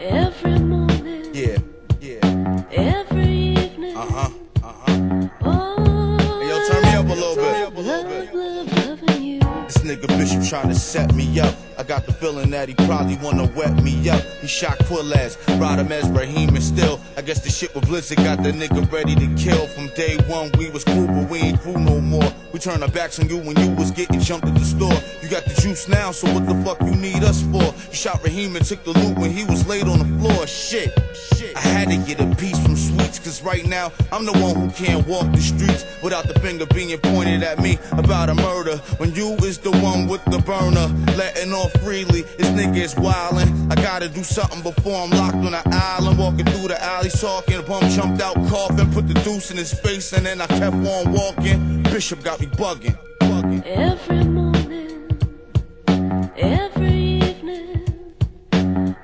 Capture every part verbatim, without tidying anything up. Every morning. Yeah, yeah. Every evening. Uh-huh, uh-huh. Oh, hey, yo, turn me up a little bit. Love, love, love, loving you. This nigga Bishop trying to set me up. I got the feeling that he probably wanna wet me up. He shot Quill ass, brought him as Raheem, and still I guess the shit with Blizzard got the nigga ready to kill. From day one we was cool, but we ain't cool no more. We turned our backs on you when you was getting jumped at the store. You got the juice now, so what the fuck you need us for? You shot Raheem and took the loot when he was laid on the floor. Shit, shit. I had to get a piece from Sweets, cause right now I'm the one who can't walk the streets without the finger being pointed at me about a murder. When you is the one with the burner, letting off freely, this nigga is wildin'. I gotta do something before I'm locked on an island. Walking through the alleys, talking, bum jumped out, coughing, put the deuce in his face, and then I kept on walking. Bishop got me bugging. bugging. Every morning, every evening,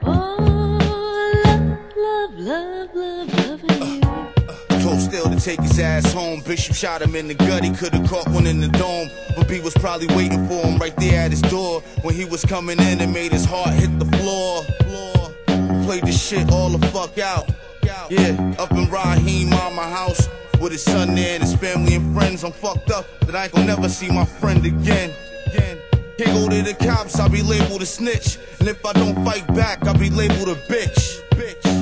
oh, love, love, love, love, loving you. Uh, uh, told still to take his ass home. Bishop shot him in the gut, he could've caught one in the dome. B was probably waiting for him right there at his door. When he was coming in, it made his heart hit the floor. Played the shit all the fuck out. Yeah, up in Raheem mama house with his son there and his family and friends. I'm fucked up that I ain't gonna never see my friend again. Can't go to the cops, I'll be labeled a snitch. And if I don't fight back, I'll be labeled a bitch.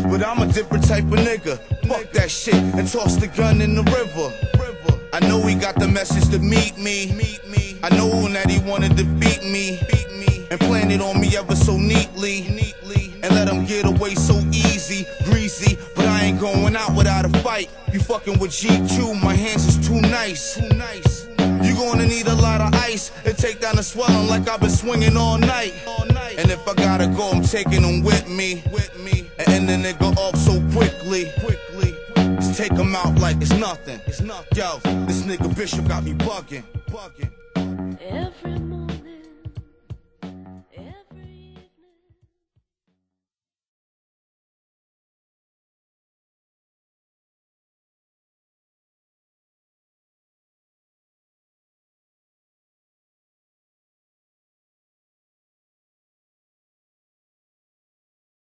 But I'm a different type of nigga. Fuck that shit and toss the gun in the river. I know he got the message to meet me. Meet me. I know that he wanted to beat me. Beat me. And planned it on me ever so neatly. Neatly. And let him get away so easy, greasy. But I ain't going out without a fight. You fucking with G two, my hands is too nice. Too nice. You gonna need a lot of ice and take down the swelling like I've been swinging all night. All night. And if I gotta go, I'm taking him with me. With me. And end the nigga off so quickly. Quickly. Just take him out like it's nothing. It's nothing. Yo, this nigga Bishop got me bugging. Bugging. Every